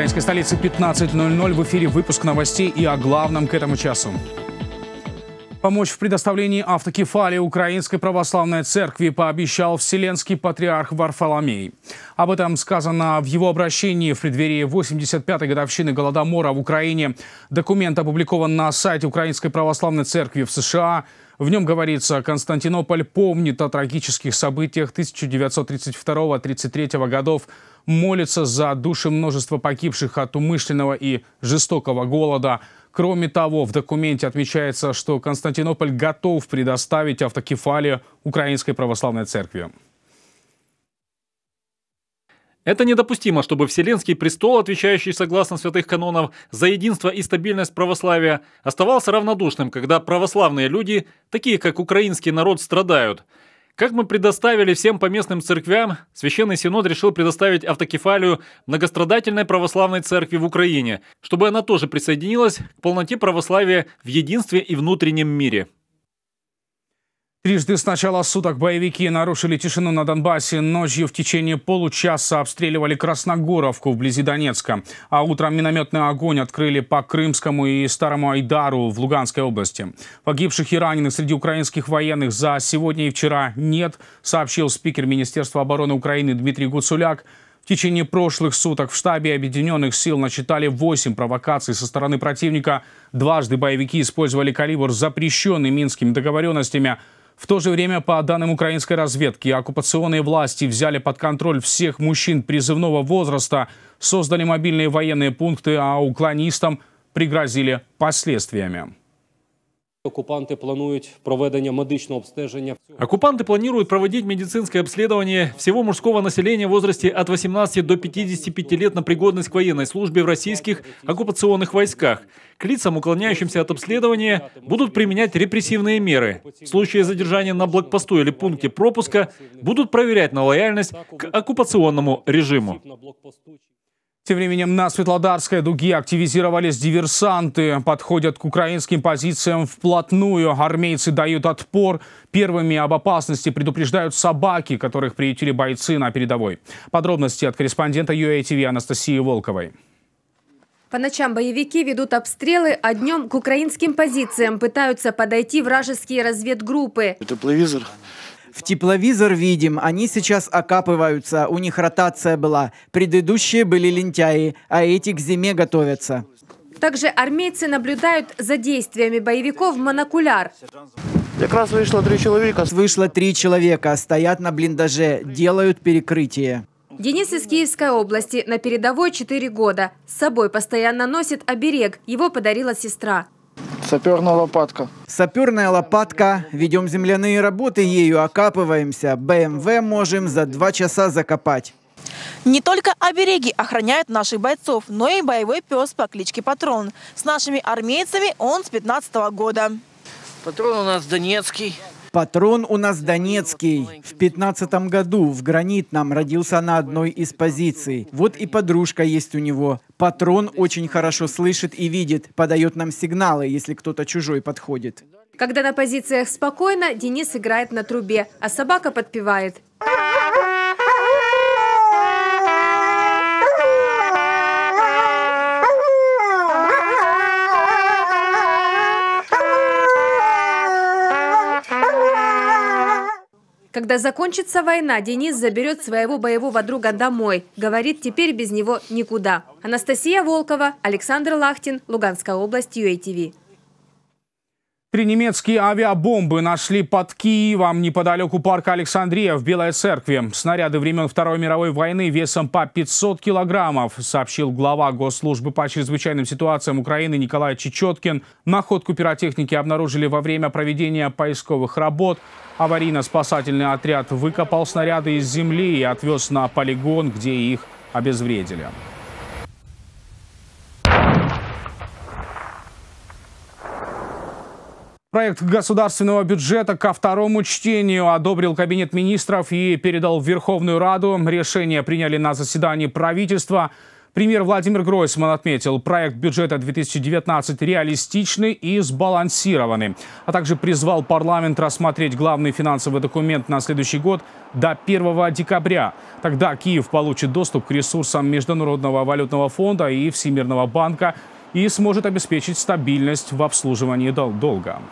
украинской столице 15:00. В эфире выпуск новостей и о главном к этому часу. Помочь в предоставлении автокефалии Украинской православной церкви пообещал вселенский патриарх Варфоломей. Об этом сказано в его обращении в преддверии 85-й годовщины Голодомора в Украине. Документ опубликован на сайте Украинской православной церкви в США. В нем говорится, Константинополь помнит о трагических событиях 1932-33 годов, молится за души множества погибших от умышленного и жестокого голода. Кроме того, в документе отмечается, что Константинополь готов предоставить автокефалию Украинской православной церкви. Это недопустимо, чтобы Вселенский престол, отвечающий согласно святых канонов за единство и стабильность православия, оставался равнодушным, когда православные люди, такие как украинский народ, страдают. Как мы предоставили всем поместным церквям, Священный Синод решил предоставить автокефалию многострадательной православной церкви в Украине, чтобы она тоже присоединилась к полноте православия в единстве и внутреннем мире. Трижды с начала суток боевики нарушили тишину на Донбассе. Ночью в течение получаса обстреливали Красногоровку вблизи Донецка, а утром минометный огонь открыли по Крымскому и Старому Айдару в Луганской области. Погибших и раненых среди украинских военных за сегодня и вчера нет, сообщил спикер Министерства обороны Украины Дмитрий Гуцуляк. В течение прошлых суток в штабе Объединенных сил насчитали 8 провокаций со стороны противника. Дважды боевики использовали калибр, запрещенный минскими договоренностями. В то же время, по данным украинской разведки, оккупационные власти взяли под контроль всех мужчин призывного возраста, создали мобильные военные пункты, а уклонистам пригрозили последствиями. Оккупанты планируют проводить медицинское обследование всего мужского населения в возрасте от 18 до 55 лет на пригодность к военной службе в российских оккупационных войсках. К лицам, уклоняющимся от обследования, будут применять репрессивные меры. В случае задержания на блокпосту или пункте пропуска будут проверять на лояльность к оккупационному режиму. Тем временем на Светлодарской дуге активизировались диверсанты. Подходят к украинским позициям вплотную. Армейцы дают отпор. Первыми об опасности предупреждают собаки, которых приютили бойцы на передовой. Подробности от корреспондента UATV Анастасии Волковой. По ночам боевики ведут обстрелы, а днем к украинским позициям пытаются подойти вражеские разведгруппы. Это тепловизор. В тепловизор видим, они сейчас окапываются, у них ротация была. Предыдущие были лентяи, а эти к зиме готовятся. Также армейцы наблюдают за действиями боевиков в монокуляр. Как раз вышло 3 человека. Вышло 3 человека, стоят на блиндаже, делают перекрытие. Денис из Киевской области, на передовой 4 года. С собой постоянно носит оберег, его подарила сестра. Саперная лопатка. Саперная лопатка. Ведем земляные работы, ею окапываемся. БМВ можем за 2 часа закопать. Не только обереги охраняют наших бойцов, но и боевой пес по кличке Патрон. С нашими армейцами он с 15-го года. Патрон у нас донецкий. Патрон у нас донецкий. В 15-м году в Гранитном родился на одной из позиций. Вот и подружка есть у него. Патрон очень хорошо слышит и видит, подает нам сигналы, если кто-то чужой подходит. Когда на позициях спокойно, Денис играет на трубе, а собака подпевает. Когда закончится война, Денис заберет своего боевого друга домой. Говорит, теперь без него никуда. Анастасия Волкова, Александр Лахтин, Луганская область, UATV. 3 немецкие авиабомбы нашли под Киевом неподалеку парка Александрия в Белой Церкви. Снаряды времен Второй мировой войны весом по 500 килограммов, сообщил глава Госслужбы по чрезвычайным ситуациям Украины Николай Чечеткин. Находку пиротехники обнаружили во время проведения поисковых работ. Аварийно-спасательный отряд выкопал снаряды из земли и отвез на полигон, где их обезвредили. Проект государственного бюджета ко 2-му чтению одобрил Кабинет министров и передал в Верховную Раду. Решение приняли на заседании правительства. Премьер Владимир Гройсман отметил, проект бюджета 2019 реалистичный и сбалансированный, а также призвал парламент рассмотреть главный финансовый документ на следующий год до 1 декабря. Тогда Киев получит доступ к ресурсам Международного валютного фонда и Всемирного банка и сможет обеспечить стабильность в обслуживании долга.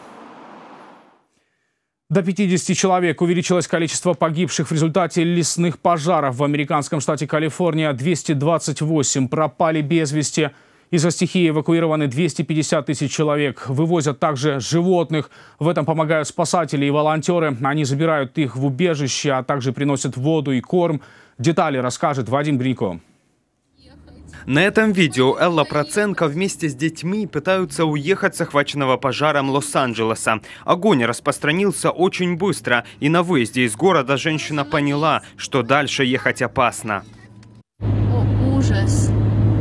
До 50 человек увеличилось количество погибших в результате лесных пожаров. В американском штате Калифорния 228 пропали без вести. Из-за стихии эвакуированы 250 тысяч человек. Вывозят также животных. В этом помогают спасатели и волонтеры. Они забирают их в убежище, а также приносят воду и корм. Детали расскажет Вадим Бринько. На этом видео Элла Проценко вместе с детьми пытаются уехать с охваченного пожаром Лос-Анджелеса. Огонь распространился очень быстро, и на выезде из города женщина поняла, что дальше ехать опасно. О ужас!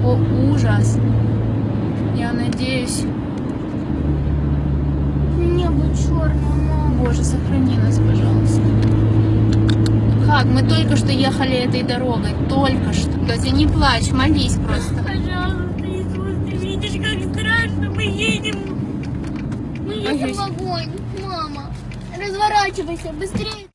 О ужас! Я надеюсь... Небо черное, Боже, сохрани нас, пожалуйста. Как? Мы только что ехали этой дорогой, только что. Ты не плачь, молись просто. Пожалуйста, Иисус, ты видишь, как страшно, мы едем в огонь. Мама, разворачивайся, быстрее.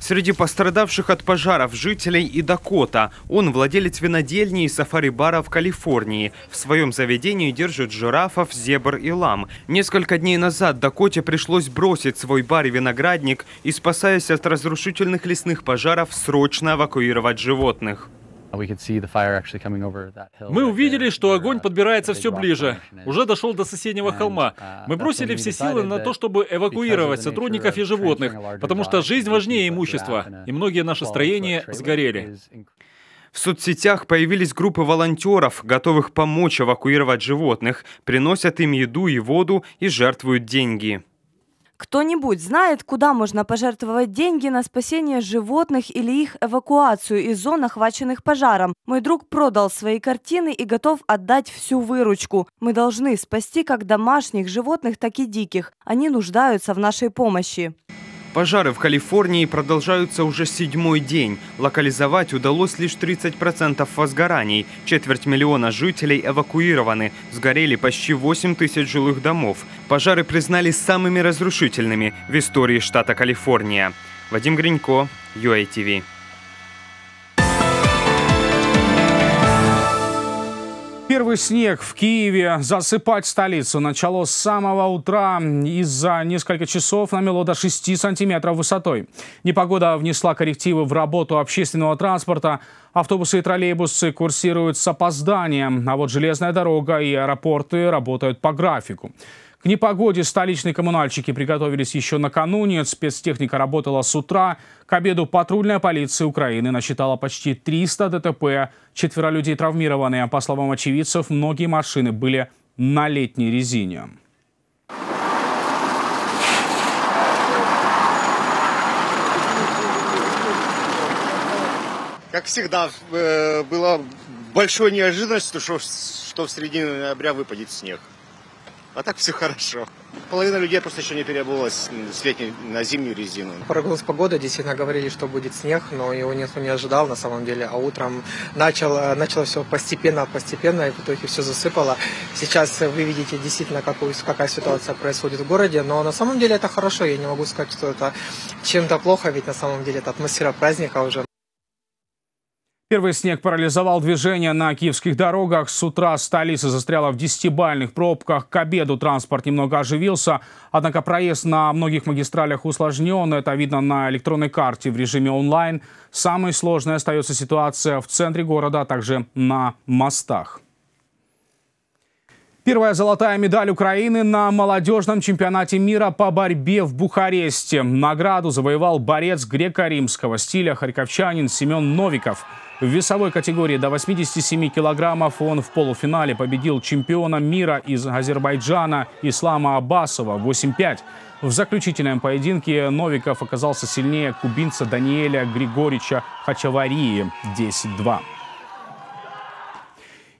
Среди пострадавших от пожаров жителей и Дакота. Он владелец винодельни и сафари-бара в Калифорнии. В своем заведении держит жирафов, зебр и лам. Несколько дней назад Дакоте пришлось бросить свой бар и виноградник и, спасаясь от разрушительных лесных пожаров, срочно эвакуировать животных. Мы увидели, что огонь подбирается все ближе. Уже дошел до соседнего холма. Мы бросили все силы на то, чтобы эвакуировать сотрудников и животных, потому что жизнь важнее имущества, и многие наши строения сгорели. В соцсетях появились группы волонтеров, готовых помочь эвакуировать животных, приносят им еду и воду и жертвуют деньги. Кто-нибудь знает, куда можно пожертвовать деньги на спасение животных или их эвакуацию из зон, охваченных пожаром? Мой друг продал свои картины и готов отдать всю выручку. Мы должны спасти как домашних животных, так и диких. Они нуждаются в нашей помощи. Пожары в Калифорнии продолжаются уже седьмой день. Локализовать удалось лишь 30% возгораний. 250 000 жителей эвакуированы. Сгорели почти 8 тысяч жилых домов. Пожары признались самыми разрушительными в истории штата Калифорния. Вадим Гринько, UATV. Первый снег в Киеве. Засыпать столицу начало с самого утра. И за несколько часов намело до 6 сантиметров высотой. Непогода внесла коррективы в работу общественного транспорта. Автобусы и троллейбусы курсируют с опозданием. А вот железная дорога и аэропорты работают по графику. К непогоде столичные коммунальщики приготовились еще накануне. Спецтехника работала с утра. К обеду патрульная полиция Украины насчитала почти 300 ДТП. 4 людей травмированы. По словам очевидцев, многие машины были на летней резине. Как всегда, была большой неожиданность, что в середине ноября выпадет снег. А так все хорошо. Половина людей просто еще не переобулась с летней на зимнюю резину. Прогноз погоды, действительно говорили, что будет снег, но его никто не ожидал на самом деле. А утром начало все постепенно, и в итоге все засыпало. Сейчас вы видите действительно, какая ситуация происходит в городе, но на самом деле это хорошо. Я не могу сказать, что это чем-то плохо, ведь на самом деле это атмосфера праздника уже. Первый снег парализовал движение на киевских дорогах. С утра столица застряла в 10-бальных пробках. К обеду транспорт немного оживился. Однако проезд на многих магистралях усложнен. Это видно на электронной карте в режиме онлайн. Самой сложной остается ситуация в центре города, а также на мостах. Первая золотая медаль Украины на молодежном чемпионате мира по борьбе в Бухаресте. Награду завоевал борец греко-римского стиля харьковчанин Семен Новиков. В весовой категории до 87 килограммов он в полуфинале победил чемпиона мира из Азербайджана Ислама Аббасова 8-5. В заключительном поединке Новиков оказался сильнее кубинца Даниэля Григорича Хачаварии 10-2.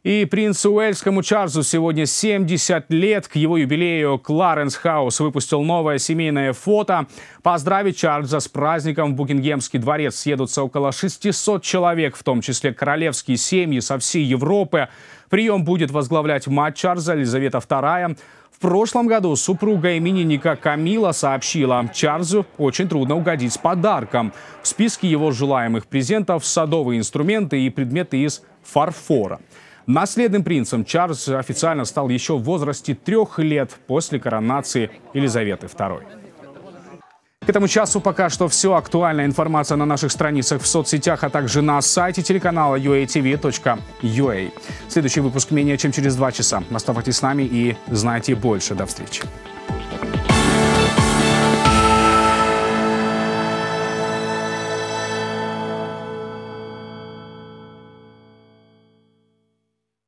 И принцу Уэльскому Чарльзу сегодня 70 лет. К его юбилею Кларенс Хаус выпустил новое семейное фото. Поздравить Чарльза с праздником в Букингемский дворец съедутся около 600 человек, в том числе королевские семьи со всей Европы. Прием будет возглавлять мать Чарльза, Елизавета II. В прошлом году супруга именинника Камила сообщила, Чарльзу очень трудно угодить с подарком. В списке его желаемых презентов садовые инструменты и предметы из фарфора. Наследным принцем Чарльз официально стал еще в возрасте 3 лет после коронации Елизаветы II. К этому часу пока что все. Актуальная информация на наших страницах в соцсетях, а также на сайте телеканала uatv.ua. Следующий выпуск менее чем через 2 часа. Оставайтесь с нами и знайте больше. До встречи.